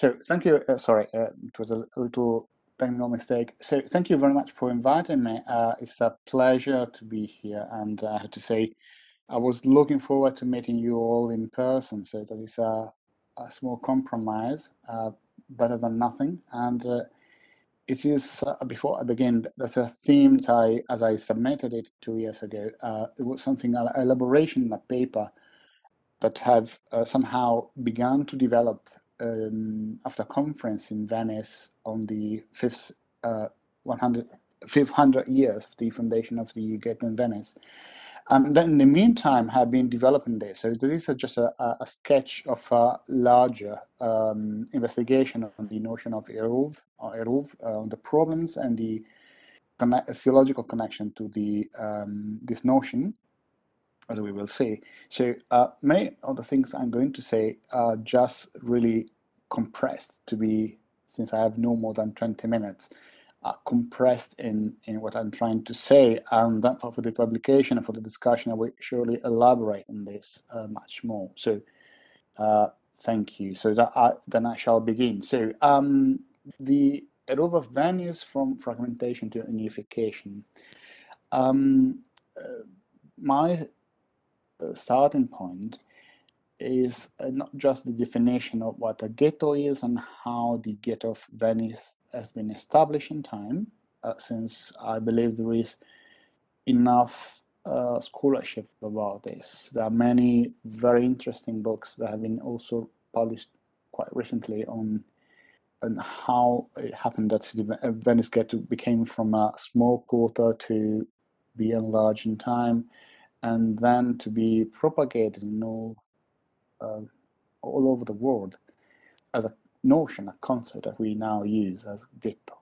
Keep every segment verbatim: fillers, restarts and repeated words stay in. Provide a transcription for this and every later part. So thank you. Uh, sorry, uh, it was a little technical mistake. So thank you very much for inviting me. Uh, it's a pleasure to be here. And I have to say, I was looking forward to meeting you all in person. So that is a, a small compromise, uh, better than nothing. And uh, it is, uh, before I begin, that's a theme that I, as I submitted it two years ago, uh, it was something, an elaboration in a paper that have uh, somehow begun to develop um, after a conference in Venice on the fifth, uh, one hundred, five hundred years of the foundation of the Ghetto in Venice. And then in the meantime, have been developing this. So this is just a, a sketch of a larger um, investigation on the notion of Eruv, or Eruv, uh, on the problems and the connect, theological connection to the um, this notion, as we will see. So uh, many of the things I'm going to say are just really compressed to be, since I have no more than twenty minutes, Uh, compressed in, in what I'm trying to say, and that for the publication and for the discussion I will surely elaborate on this uh, much more. So uh, thank you. So that I, then I shall begin. So um, the Eruv of Venice from fragmentation to unification. Um, uh, my starting point is not just the definition of what a ghetto is and how the Ghetto of Venice has been established in time, uh, since I believe there is enough uh, scholarship about this. There are many very interesting books that have been also published quite recently on on how it happened that the Venice Ghetto became from a small quarter to be enlarged in time, and then to be propagated in all Uh, all over the world as a notion, a concept that we now use as ghetto.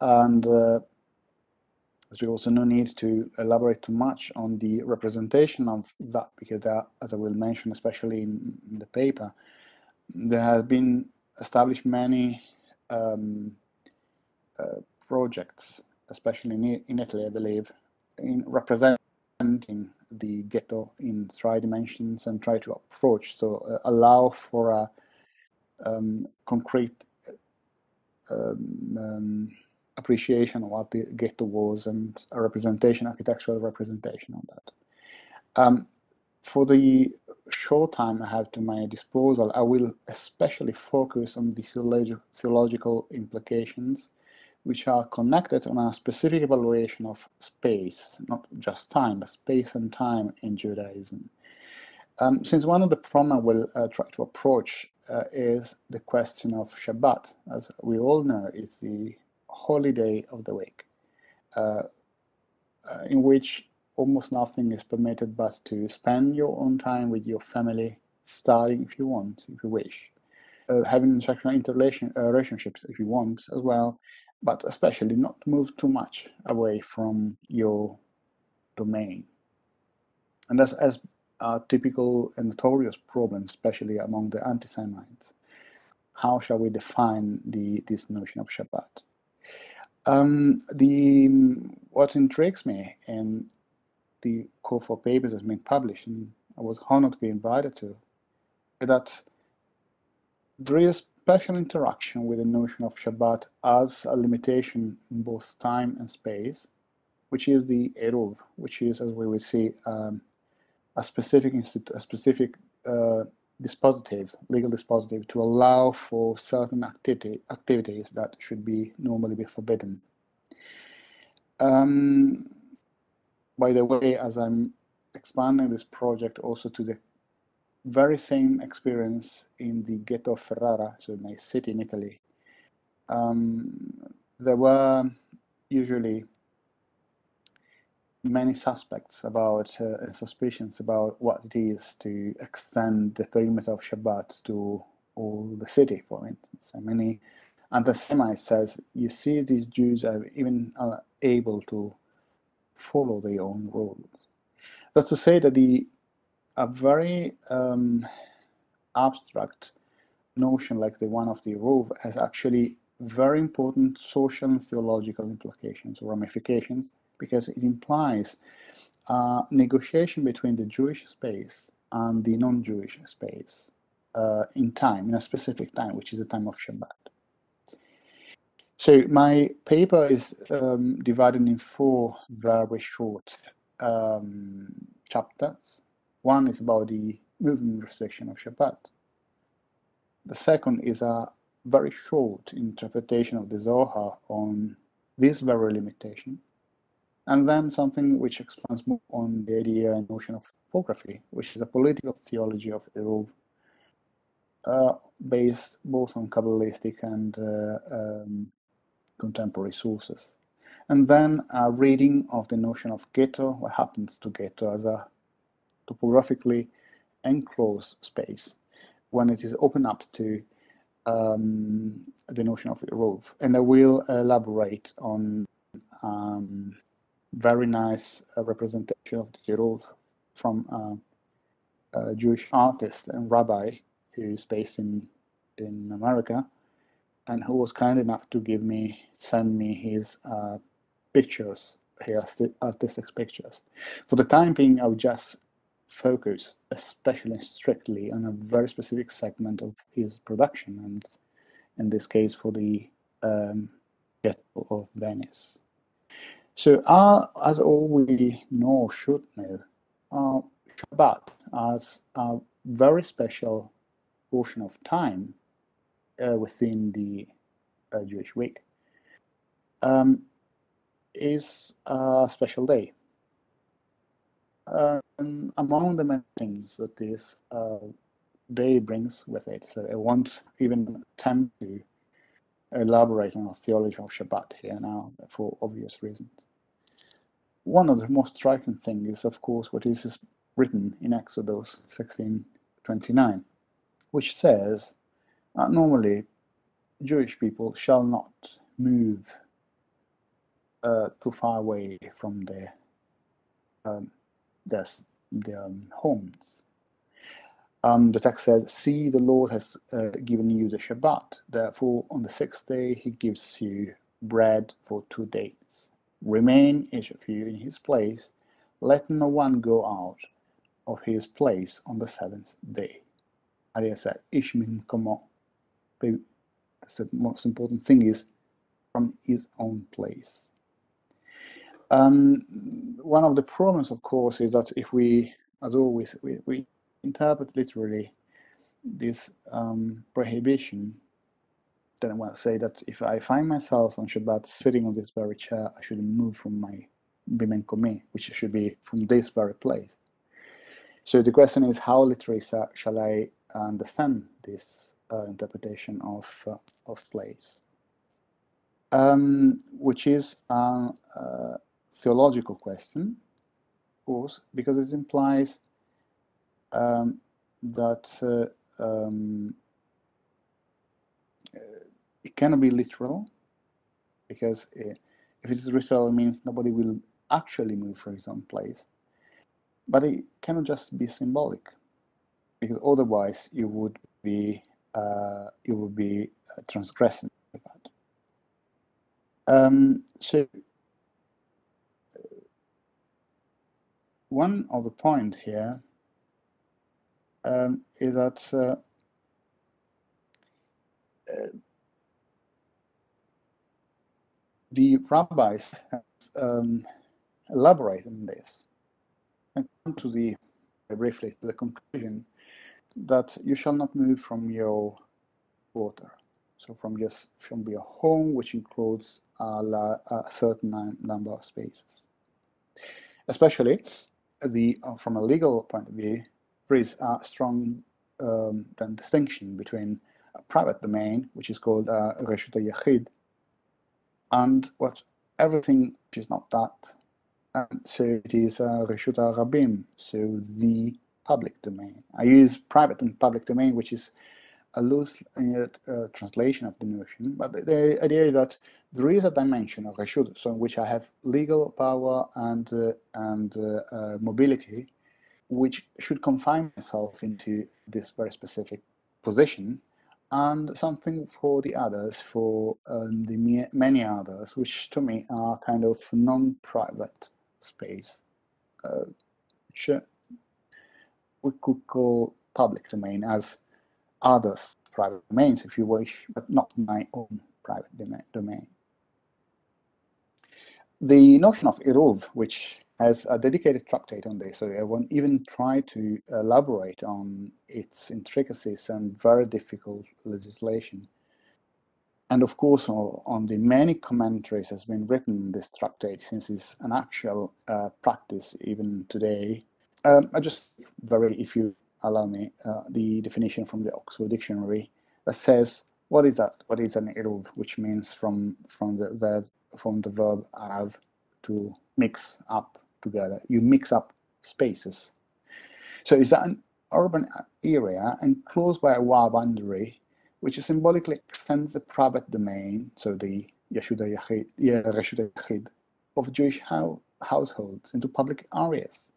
And uh, as we also no need to elaborate too much on the representation of that, because there, as I will mention, especially in, in the paper, there have been established many um, uh, projects, especially in, in Italy, I believe, in representing the ghetto in three dimensions and try to approach, so uh, allow for a um, concrete um, um, appreciation of what the ghetto was and a representation, architectural representation of that. Um, for the short time I have to my disposal, I will especially focus on the theolog theological implications, which are connected on a specific evaluation of space, not just time, but space and time in Judaism. Um, since one of the problems I will uh, try to approach uh, is the question of Shabbat. As we all know, it's the holiday of the week, uh, in which almost nothing is permitted but to spend your own time with your family, studying if you want, if you wish, uh, having sexual interrelation, uh, relationships if you want as well, but especially not move too much away from your domain. And that's as a typical and notorious problem, especially among the anti-Semites. How shall we define the, this notion of Shabbat? Um, the, what intrigues me in the call for papers that's been published, and I was honored to be invited to, is that there is special interaction with the notion of Shabbat as a limitation in both time and space, which is the Eruv, which is, as we will see, um, a specific, a specific uh, dispositive, legal dispositive, to allow for certain activity, activities that should be normally be forbidden. Um, by the way, as I'm expanding this project also to the very same experience in the Ghetto of Ferrara, so my city in Italy, um, there were usually many suspects about uh, and suspicions about what it is to extend the perimeter of Shabbat to all the city, for instance. And many anti-Semites says, you see, these Jews are even uh, able to follow their own rules. That's to say that the a very um, abstract notion like the one of the Eruv has actually very important social and theological implications or ramifications, because it implies uh, negotiation between the Jewish space and the non-Jewish space, uh, in time, in a specific time, which is the time of Shabbat. So my paper is um, divided in four very short um, chapters. One is about the movement restriction of Shabbat. The second is a very short interpretation of the Zohar on this very limitation. And then something which expands more on the idea and notion of topography, which is a political theology of Eruv, uh, based both on Kabbalistic and uh, um, contemporary sources. And then a reading of the notion of ghetto, what happens to ghetto as a topographically enclosed space when it is open up to um, the notion of Eruv. And I will elaborate on um, very nice uh, representation of the Eruv from uh, a Jewish artist and rabbi who is based in, in America, and who was kind enough to give me, send me his uh, pictures, his artistic pictures. For the time being, I would just focus especially strictly on a very specific segment of his production, and in this case for the um, Ghetto of Venice. So uh, as all we know or should know, uh, Shabbat as a very special portion of time Uh, within the uh, Jewish week, um, is a special day. Uh, and among the many things that this uh, day brings with it, so I won't even attempt to elaborate on the theology of Shabbat here now for obvious reasons. One of the most striking things is, of course, what is written in Exodus sixteen twenty-nine, which says, Uh, normally, Jewish people shall not move uh, too far away from their um, their, their um, homes. Um, the text says, "See, the Lord has uh, given you the Shabbat. Therefore, on the sixth day, He gives you bread for two days. Remain each of you in his place. Let no one go out of his place on the seventh day." Said, "Ishmin komo." The most important thing is from his own place. Um, one of the problems, of course, is that if we, as always, we, we interpret literally this um, prohibition, then I want to say that if I find myself on Shabbat sitting on this very chair, I shouldn't move from my bimen kome, which should be from this very place. So the question is, how literally shall I understand this uh, interpretation of uh, of place, um, which is a, a theological question, of course, because it implies um, that uh, um, it cannot be literal, because it, if it is literal, it means nobody will actually move from his own place, but it cannot just be symbolic, because otherwise you would be uh, you would be uh, transgressing Shabbat. Um, so one of the point here um, is that uh, uh, the rabbis have um, elaborated on this and come to the briefly to the conclusion that you shall not move from your quarter, so from your, from your home, which includes a, la, a certain number of spaces. Especially the, uh, from a legal point of view, there is a strong um, distinction between a private domain, which is called uh, Reshut HaYachid, and what everything which is not that. And so it is uh, Reshut HaRabim, so the public domain. I use private and public domain, which is a loose uh, uh, translation of the notion, but the, the idea is that there is a dimension of Reshut, so in which I have legal power and uh, and uh, uh, mobility, which should confine myself into this very specific position, and something for the others, for um, the many others, which to me are kind of non-private space, uh, which, uh, we could call public domain, as others' private domains, if you wish, but not my own private domain. The notion of Eruv, which has a dedicated tractate on this, so I won't even try to elaborate on its intricacies and very difficult legislation. And of course, on the many commentaries has been written in this tractate, since it's an actual uh, practice even today. Um, I just very, if you allow me, uh, the definition from the Oxford Dictionary that says, what is that? What is an eruv? Which means from from the verb from the verb arav, to mix up together. You mix up spaces. So is that an urban area enclosed by a wall boundary, which symbolically extends the private domain, so the Reshut HaYachid of Jewish households, into public areas,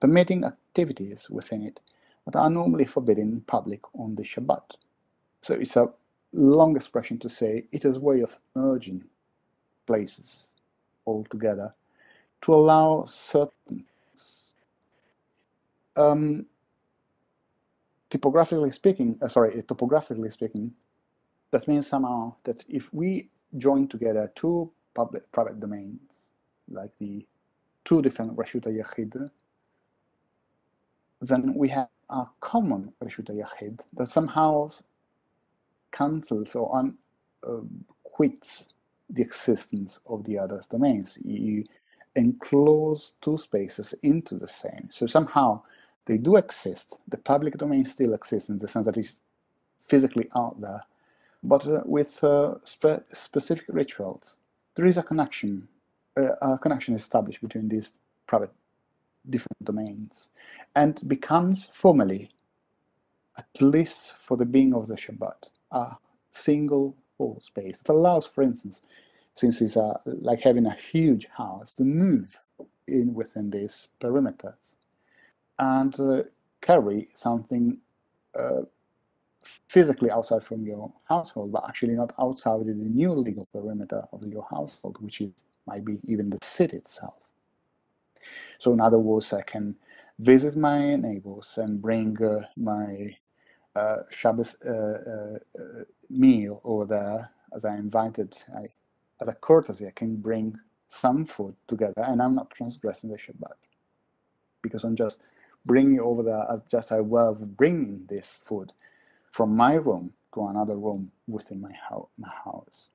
permitting activities within it that are normally forbidden in public on the Shabbat. So it's a long expression to say it is a way of merging places altogether to allow certain things. Um, Typographically speaking, uh, sorry, topographically speaking, that means somehow that if we join together two public, private domains, like the two different Reshut HaYachid, then we have a common Reshut HaYachid that somehow cancels or un, uh, quits the existence of the other's domains. You enclose two spaces into the same. So somehow, they do exist. The public domain still exists in the sense that it's physically out there, but uh, with uh, spe specific rituals. There is a connection, uh, a connection established between these private different domains, and becomes formally, at least for the being of the Shabbat, a single whole space that allows, for instance, since it's uh, like having a huge house, to move in within these perimeters and uh, carry something uh, physically outside from your household, but actually not outside the new legal perimeter of your household, which is, might be even the city itself. So in other words, I can visit my neighbors and bring uh, my uh, Shabbos uh, uh, meal over there, as I invited, I, as a courtesy, I can bring some food together, and I'm not transgressing the Shabbat, because I'm just bringing it over there as just I were bringing this food from my room to another room within my, ho my house.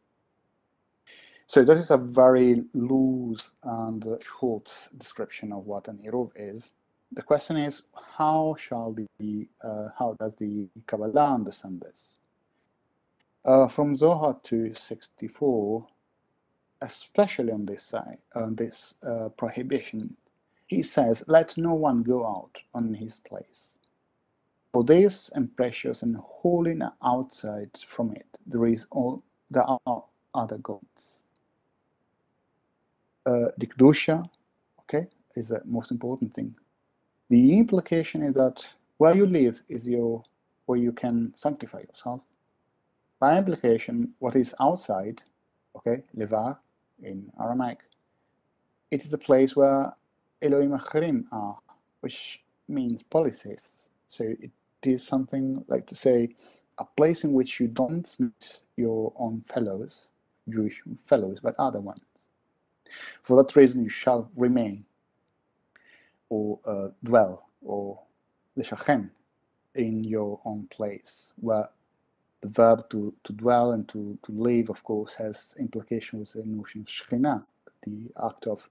So this is a very loose and short description of what an Eruv is. The question is, how shall the uh, how does the Kabbalah understand this? Uh, from Zohar to sixty-four, especially on this side, on this uh, prohibition. He says, let no one go out on his place. For this and precious and holy outside from it, there is all there are other gods. Uh, the Kedusha, okay, is the most important thing. The implication is that where you live is your where you can sanctify yourself. By implication, what is outside, okay, levar in Aramaic, it is a place where Elohim achrim are, which means polytheists. So it is something like to say a place in which you don't meet your own fellows, Jewish fellows, but other ones. For that reason, you shall remain or uh, dwell or l'shachem in your own place, where the verb to, to dwell and to, to live, of course, has implication with the notion of Shekhinah, the act of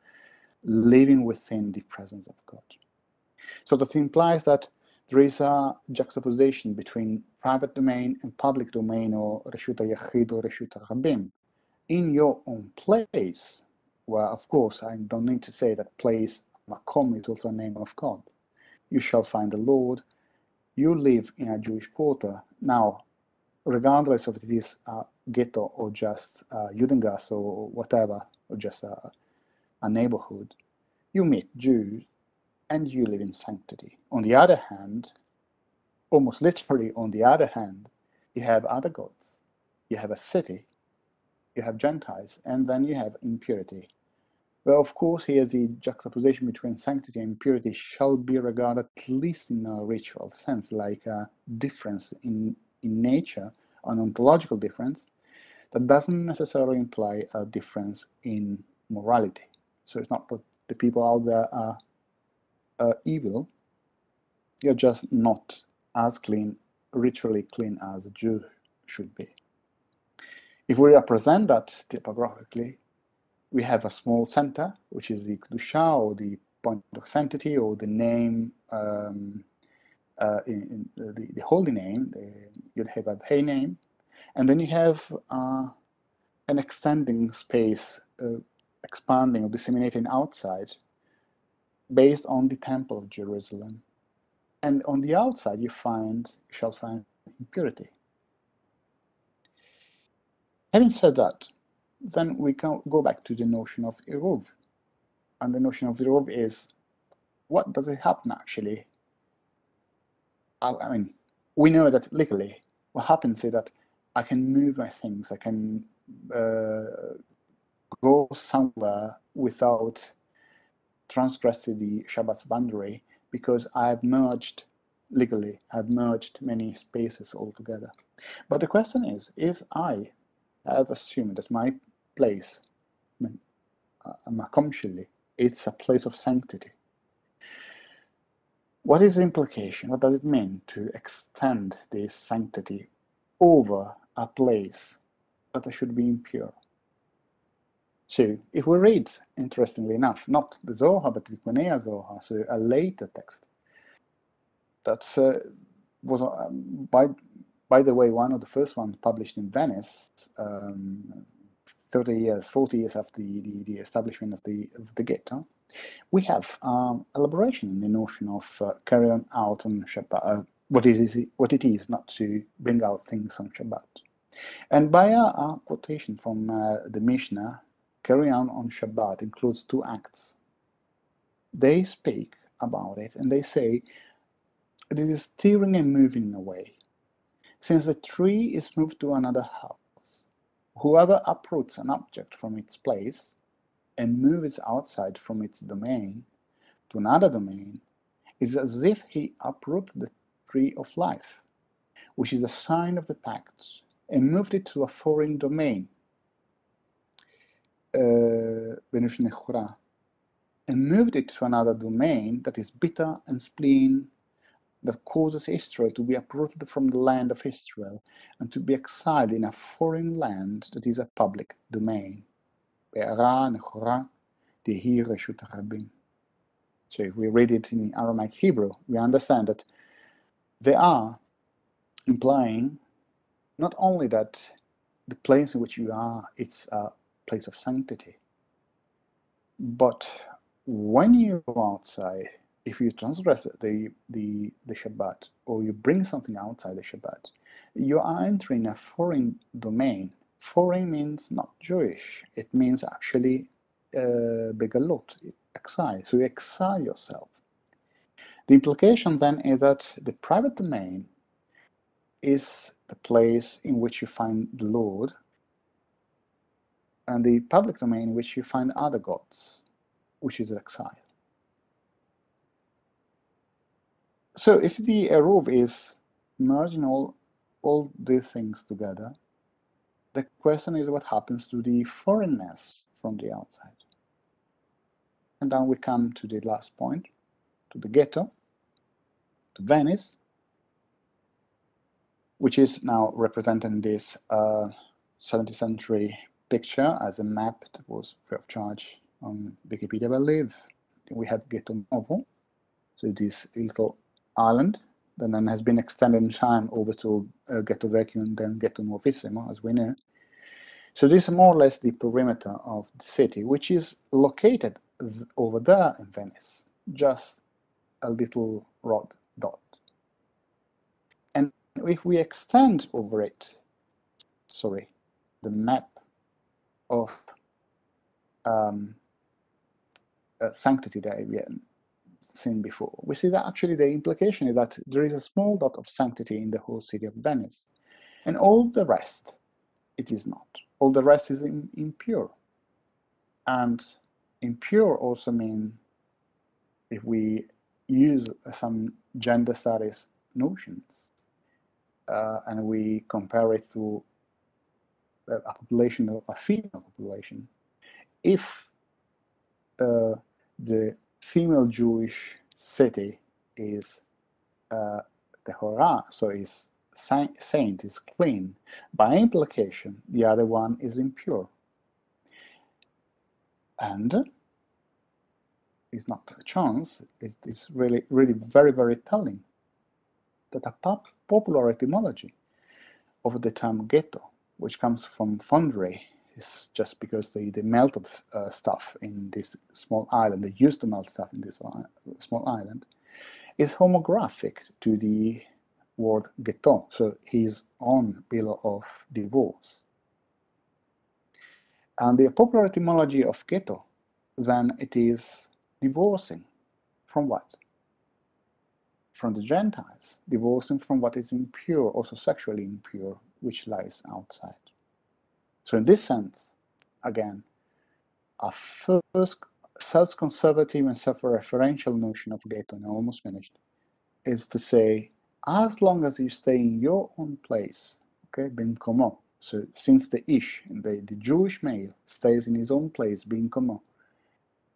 living within the presence of God. So that implies that there is a juxtaposition between private domain and public domain, or Reshut HaYachid or Reshut HaRabim, in your own place, where, of course, I don't need to say that place, Macom, is also a name of God. You shall find the Lord. You live in a Jewish quarter. Now, regardless of it is a ghetto or just a Judengasse or whatever, or just a a neighborhood, you meet Jews and you live in sanctity. On the other hand, almost literally on the other hand, you have other gods, you have a city, you have Gentiles, and then you have impurity. Well, of course, here the juxtaposition between sanctity and impurity shall be regarded, at least in a ritual sense, like a difference in in nature an ontological difference, that doesn't necessarily imply a difference in morality. So it's not that the people out there are uh, evil, you're just not as clean, ritually clean as a Jew should be. If we represent that typographically, we have a small center, which is the Kedusha, or the point of sanctity, or the name, um, uh, in, in the, the holy name, the, you'd have a Hey name, and then you have uh, an extending space, uh, expanding or disseminating outside, based on the Temple of Jerusalem. And on the outside, you find, you shall find impurity. Having said that, then we can go back to the notion of Eruv. And the notion of Eruv is, what does it happen actually? I, I mean, we know that legally, what happens is that I can move my things, I can uh, go somewhere without transgressing the Shabbat's boundary, because I have merged, legally, I have merged many spaces altogether. But the question is, if I have assumed that my place, Macom, it's a place of sanctity, what is the implication? What does it mean to extend this sanctity over a place that I should be impure? So, if we read, interestingly enough, not the Zohar, but the Kunea Zohar, so a later text, that uh, was, um, by, by the way, one of the first ones published in Venice, um, thirty years, forty years after the, the, the establishment of the, of the Ghetto, we have um, elaboration in the notion of uh, carrying out on Shabbat, uh, what, is, what it is not to bring out things on Shabbat. And by a, a quotation from uh, the Mishnah, carry on on Shabbat includes two acts. They speak about it and they say, this is tearing and moving away. Since the tree is moved to another house, whoever uproots an object from its place and moves outside from its domain to another domain is as if he uprooted the tree of life, which is a sign of the pact, and moved it to a foreign domain, Uh, and moved it to another domain that is bitter and spleen, that causes Israel to be uprooted from the land of Israel and to be exiled in a foreign land that is a public domain. So if we read it in Aramaic Hebrew, we understand that they are implying not only that the place in which you are, it's a uh, place of sanctity, but when you go outside, if you transgress the, the, the Shabbat, or you bring something outside the Shabbat, you are entering a foreign domain. Foreign means not Jewish, it means actually uh, Galut, exile, so you exile yourself. The implication then is that the private domain is the place in which you find the Lord, and the public domain in which you find other gods, which is exile. So if the Eruv is merging all, all these things together, the question is what happens to the foreignness from the outside. And then we come to the last point, to the Ghetto, to Venice, which is now representing this uh, seventeenth century picture as a map that was free of charge on Wikipedia, I believe. We have Ghetto Novo, so this little island that then has been extended in time over to uh, Ghetto Vecchio and then Ghetto Novissimo, as we know. So this is more or less the perimeter of the city, which is located over there in Venice, just a little red dot. And if we extend over it, sorry, the map of um, uh, sanctity that we had seen before, we see that actually the implication is that there is a small dot of sanctity in the whole city of Venice, and all the rest it is not. All the rest is in, impure, and impure also means, if we use some gender studies notions, uh, and we compare it to a population of a female population, if uh, the female Jewish city is uh, Tehora, so is saint, is clean, by implication the other one is impure and is not a chance. It is really, really very, very telling that a pop popular etymology of the term ghetto, which comes from foundry, is just because they, they melted uh, stuff in this small island, they used to melt stuff in this small island, is homographic to the word ghetto, so his own pillar of divorce. And the popular etymology of ghetto, then it is divorcing from what? From the Gentiles, divorcing from what is impure, also sexually impure, which lies outside. So in this sense, again, a first self-conservative and self-referential notion of ghetto, and I almost finished, is to say, as long as you stay in your own place, okay, ben komo, so since the ish, the, the Jewish male, stays in his own place, ben komo,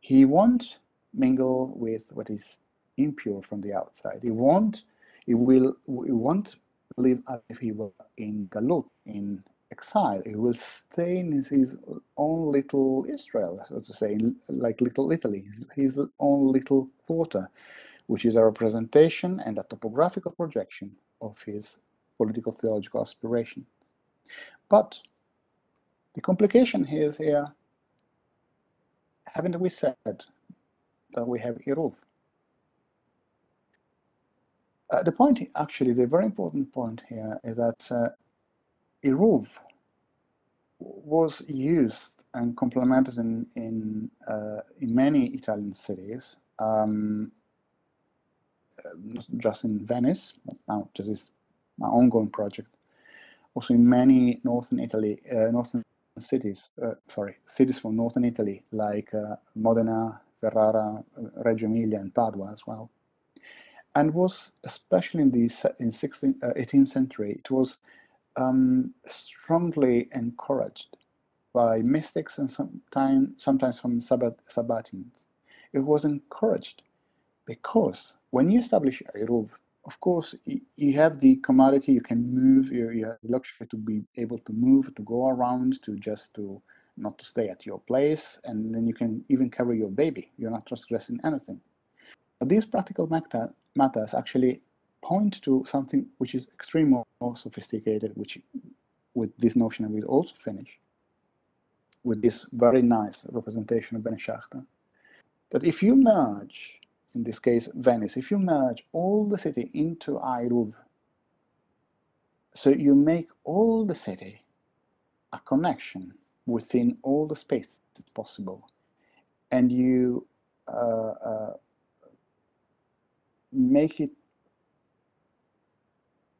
he won't mingle with what is impure from the outside. He won't, he will, he won't live as if he were in Galut, in exile. He will stay in his, his own little Israel, so to say, like little Italy, his own little quarter, which is a representation and a topographical projection of his political theological aspirations. But the complication here is here, haven't we said that we have Eruv? Uh, the point, actually, the very important point here is that uh, Eruv was used and complemented in, in, uh, in many Italian cities. Um, Not just in Venice, but now this is my ongoing project. Also in many northern Italy, uh, northern cities, uh, sorry, cities from northern Italy like uh, Modena, Ferrara, Reggio Emilia, and Padua as well. And was especially in the in sixteenth, uh, eighteenth century, it was um, strongly encouraged by mystics and sometimes sometimes from Sabbat, Sabbatians. It was encouraged because when you establish Eruv, of course, you have the commodity, you can move, you have the luxury to be able to move, to go around, to just to not to stay at your place, and then you can even carry your baby. You're not transgressing anything. But these practical matters actually point to something which is extremely more sophisticated, which with this notion I will also finish, with this very nice representation of Ben Schachter, that if you merge, in this case, Venice, if you merge all the city into Eruv, so you make all the city a connection within all the space that's possible, and you uh, uh, make it,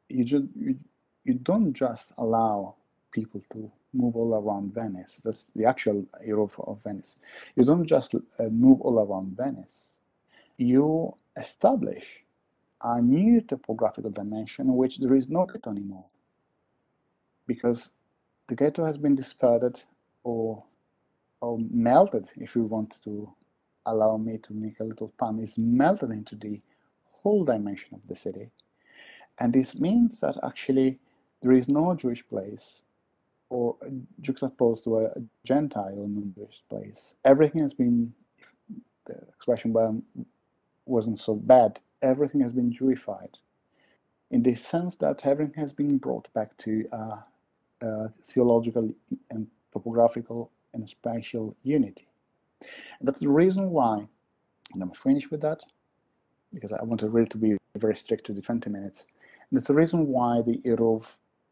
you, ju you, you don't just allow people to move all around Venice, that's the actual Eruv of Venice, you don't just uh, move all around Venice, you establish a new topographical dimension in which there is no ghetto anymore, because the ghetto has been dispersed or, or melted, if you want to allow me to make a little pun, is melted into the whole dimension of the city. And this means that actually there is no Jewish place or juxtaposed to a Gentile or non-Jewish place. Everything has been, if the expression by wasn't so bad, everything has been Jewified, in the sense that everything has been brought back to uh, uh, theological and topographical and spatial unity. And that's the reason why, and I'm finished with that, because I want to really to be very strict to the twenty minutes, and that's the reason why the Eruv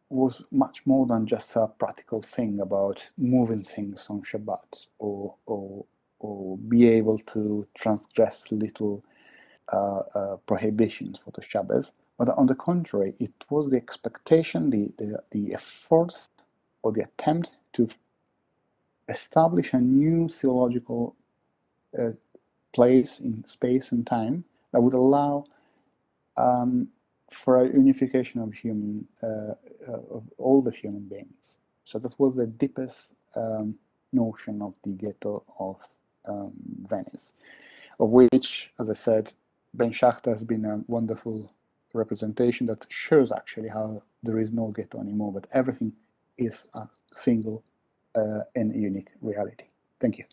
was much more than just a practical thing about moving things on Shabbat, or, or, or be able to transgress little Uh, uh, prohibitions for the Shabbos, but on the contrary, it was the expectation, the, the, the effort or the attempt to establish a new theological uh, place in space and time that would allow um, for a unification of human, uh, of all the human beings. So that was the deepest um, notion of the ghetto of um, Venice, of which, as I said, Ben Schachter has been a wonderful representation that shows actually how there is no ghetto anymore, but everything is a single uh, and unique reality. Thank you.